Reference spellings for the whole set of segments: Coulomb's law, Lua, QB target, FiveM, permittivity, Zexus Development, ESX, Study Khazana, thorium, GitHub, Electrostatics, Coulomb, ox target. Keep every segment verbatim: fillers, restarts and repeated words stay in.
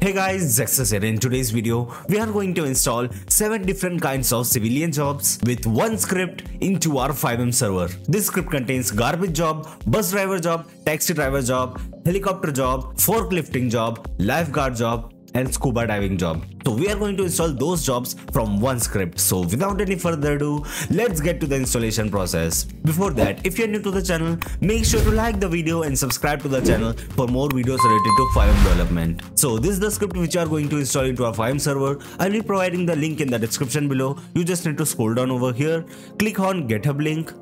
Hey guys, Zexus here. In today's video, we are going to install seven different kinds of civilian jobs with one script into our FiveM server. This script contains garbage job, bus driver job, taxi driver job, helicopter job, forklifting job, lifeguard job, and scuba diving job. So we are going to install those jobs from one script. So without any further ado, let's get to the installation process. Before that, if you're new to the channel, make sure to like the video and subscribe to the channel for more videos related to FiveM development. So this is the script which you are going to install into our FiveM server. I'll be providing the link in the description below. You just need to scroll down over here, click on GitHub link.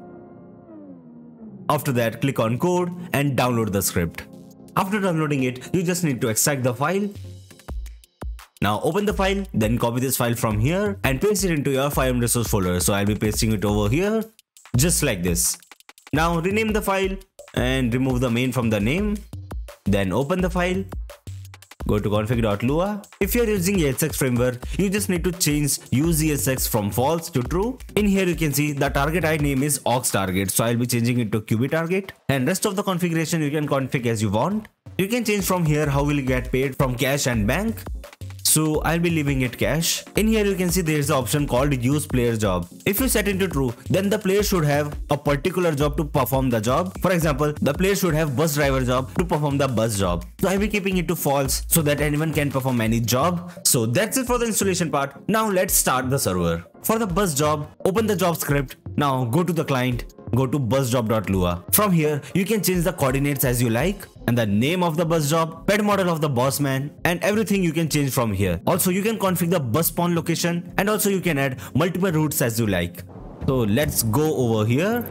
After that, click on code and download the script. After downloading it, you just need to extract the file. Now open the file, then copy this file from here and paste it into your FiveM resource folder. So I'll be pasting it over here, just like this. Now rename the file and remove the main from the name. Then open the file, go to config.lua. If you're using E S X framework, you just need to change use E S X from false to true. In here you can see the target I D name is ox target. So I'll be changing it to Q B target, and rest of the configuration you can config as you want. You can change from here how will you get paid from cash and bank. So I'll be leaving it cash. In here you can see there is an option called use player job. If you set into true, then the player should have a particular job to perform the job. For example, the player should have bus driver job to perform the bus job. So I'll be keeping it to false so that anyone can perform any job. So that's it for the installation part. Now let's start the server. For the bus job, open the job script. Now go to the client, go to busjob.lua. From here you can change the coordinates as you like, and the name of the bus job, pet model of the boss man, and everything you can change from here. Also you can configure the bus spawn location, and also you can add multiple routes as you like. So let's go over here.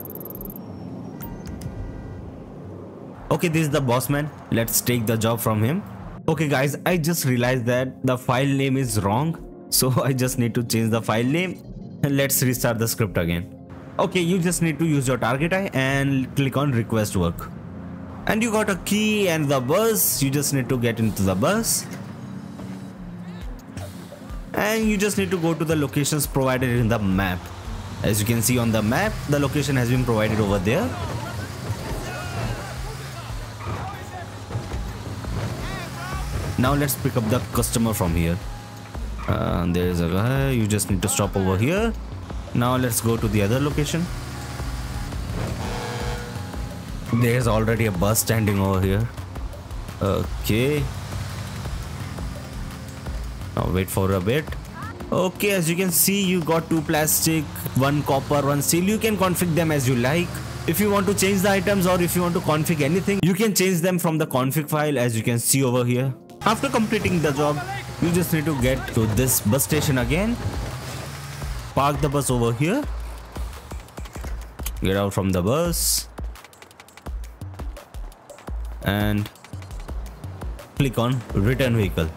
Okay, this is the boss man. Let's take the job from him. Okay guys, I just realized that the file name is wrong. So I just need to change the file name, and let's restart the script again. Okay, you just need to use your target I D and click on request work. And you got a key and the bus. You just need to get into the bus, and you just need to go to the locations provided in the map. As you can see on the map, the location has been provided over there. Now let's pick up the customer from here. Uh, there is a guy. You just need to stop over here. Now let's go to the other location. There's already a bus standing over here. Okay. Now wait for a bit. Okay, as you can see, you got two plastic, one copper, one steel. You can configure them as you like. If you want to change the items or if you want to configure anything, you can change them from the config file as you can see over here. After completing the job, you just need to get to this bus station again. Park the bus over here. Get out from the bus. And click on return vehicle.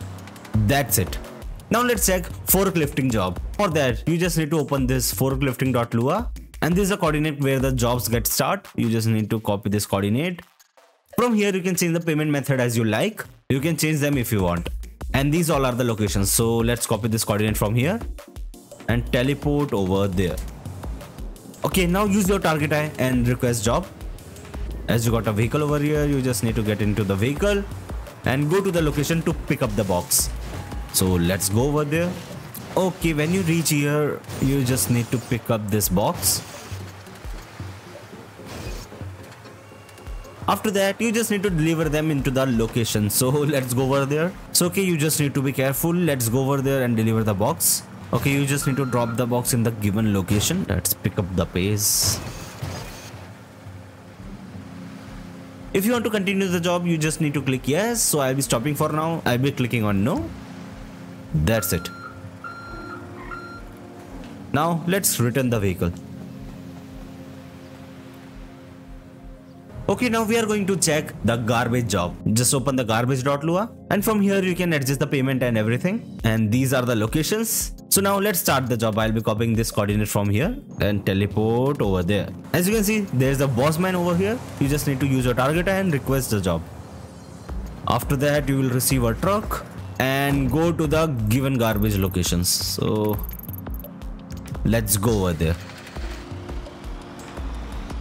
That's it. Now let's check forklifting job. For that, you just need to open this forklifting.lua, and this is the coordinate where the jobs get start. You just need to copy this coordinate. From here you can change the payment method as you like. You can change them if you want, and these all are the locations. So let's copy this coordinate from here and teleport over there. Okay, now use your target I D and request job. As you got a vehicle over here, you just need to get into the vehicle and go to the location to pick up the box. So let's go over there. Okay, when you reach here, you just need to pick up this box. After that, you just need to deliver them into the location. So let's go over there. So okay, you just need to be careful. Let's go over there and deliver the box. Okay, you just need to drop the box in the given location. Let's pick up the pace. If you want to continue the job, you just need to click yes. So I'll be stopping for now. I'll be clicking on no. That's it. Now let's return the vehicle. Okay, now we are going to check the garbage job. Just open the garbage.lua, and from here you can adjust the payment and everything. And these are the locations. So now let's start the job. I'll be copying this coordinate from here and teleport over there. As you can see, there's a boss man over here. You just need to use your target and request the job. After that, you will receive a truck and go to the given garbage locations. So let's go over there.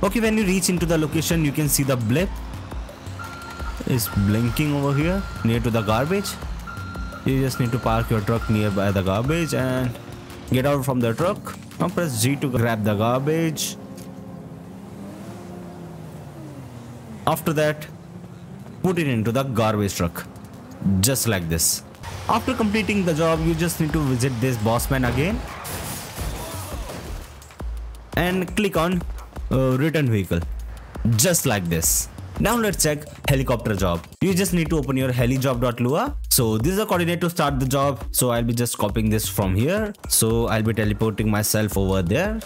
Okay, when you reach into the location, you can see the blip is blinking over here near to the garbage. you just need to park your truck nearby the garbage and get out from the truck. Now press G to grab the garbage. After that, put it into the garbage truck, just like this. After completing the job, you just need to visit this boss man again and click on uh, return vehicle, just like this. Now let's check helicopter job. You just need to open your helijob.lua. So this is a coordinate to start the job. So I'll be just copying this from here. So I'll be teleporting myself over there,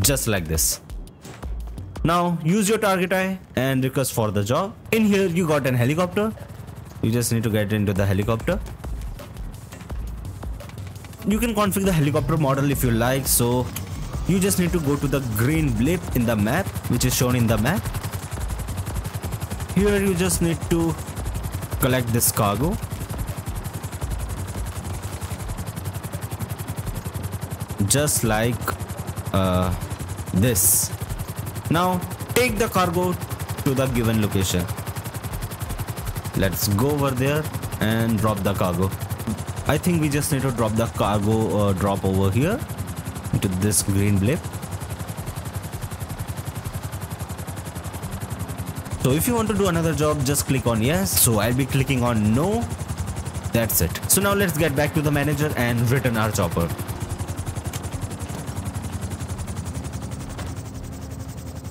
just like this. Now use your target eye and request for the job. In here you got an helicopter. You just need to get into the helicopter. You can configure the helicopter model if you like. So you just need to go to the green blip in the map, which is shown in the map. Here you just need to collect this cargo, just like uh, this. Now take the cargo to the given location. Let's go over there and drop the cargo. I think we just need to drop the cargo uh, drop over here into this green blip. So if you want to do another job, just click on yes. So I'll be clicking on no. That's it. So now let's get back to the manager and return our chopper.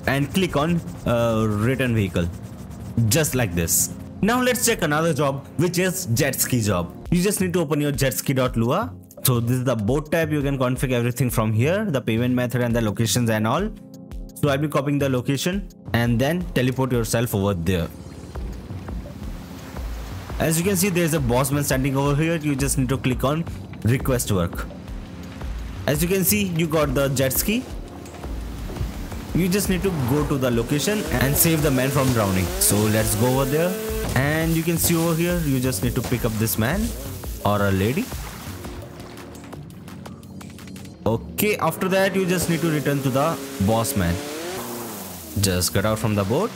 And click on uh, return vehicle, just like this. Now let's check another job, which is jet ski job. You just need to open your jetski.lua. So this is the boat tab. You can configure everything from here, the payment method and the locations and all. So I'll be copying the location and then teleport yourself over there. As you can see, there's a bossman standing over here. You just need to click on request work. As you can see, you got the jet ski. You just need to go to the location and save the man from drowning. So let's go over there, and you can see over here you just need to pick up this man or a lady. Okay, after that you just need to return to the boss man. Just get out from the boat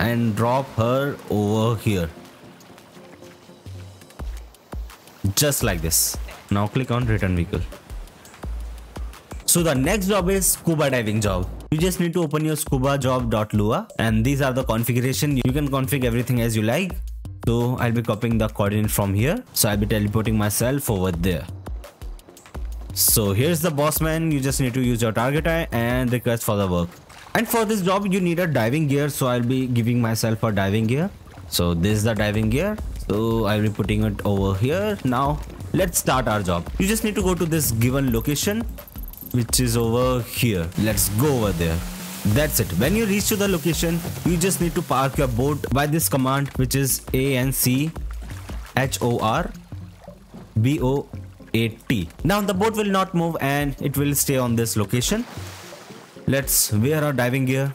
and drop her over here, just like this. Now click on return vehicle. So the next job is scuba diving job. You just need to open your scuba job dot lua, and these are the configuration. You can configure everything as you like. So I'll be copying the coordinate from here. So I'll be teleporting myself over there. So here's the boss man. You just need to use your target eye and request for the work. And for this job you need a diving gear. So I'll be giving myself a diving gear. So this is the diving gear. So I'll be putting it over here. Now let's start our job. You just need to go to this given location, which is over here. Let's go over there. That's it. When you reach to the location, you just need to park your boat by this command, which is A N C H O R B O A T. Now the boat will not move and it will stay on this location. Let's wear our diving gear.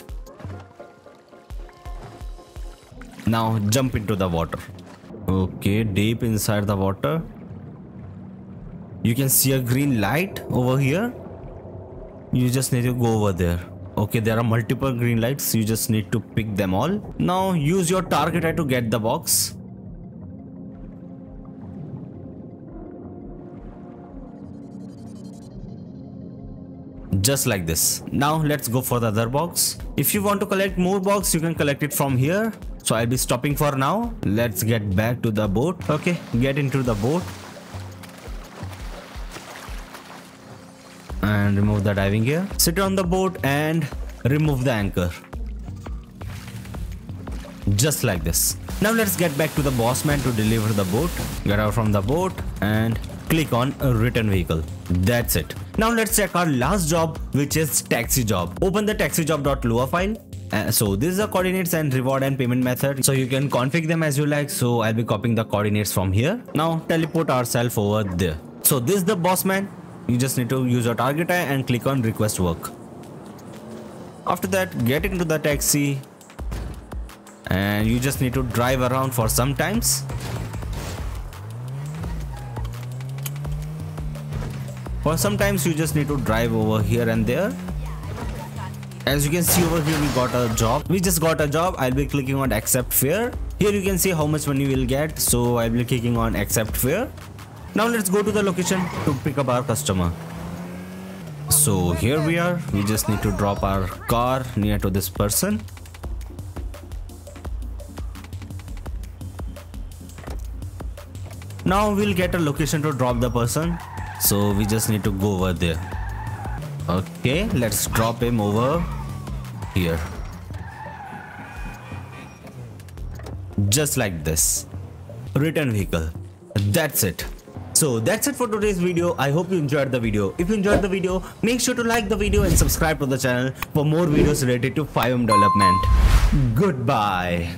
Now jump into the water. Okay, deep inside the water. You can see a green light over here. You just need to go over there. Okay, there are multiple green lights. You just need to pick them all. Now use your target eye to get the box. Just like this. Now let's go for the other box. If you want to collect more box, you can collect it from here. So I'll be stopping for now. Let's get back to the boat. Okay, get into the boat. And remove the diving gear. Sit on the boat and remove the anchor, just like this. Now let's get back to the boss man to deliver the boat. Get out from the boat and click on a return vehicle. That's it. Now let's check our last job, which is taxi job. Open the taxi job dot lua file. Uh, so this is the coordinates and reward and payment method. So you can configure them as you like. So I'll be copying the coordinates from here. Now teleport ourselves over there. So this is the boss man. You just need to use your target eye and click on request work. After that, get into the taxi and you just need to drive around for some times. For sometimes you just need to drive over here and there. As you can see over here, we got a job. We just got a job. I'll be clicking on accept fare Here you can see how much money we'll get. So I will be clicking on accept fare. Now let's go to the location to pick up our customer. So here we are. We just need to drop our car near to this person. Now we'll get a location to drop the person. So we just need to go over there. Okay, let's drop him over here. Just like this. Return vehicle. That's it. So that's it for today's video. I hope you enjoyed the video. If you enjoyed the video, make sure to like the video and subscribe to the channel for more videos related to FiveM development. Goodbye.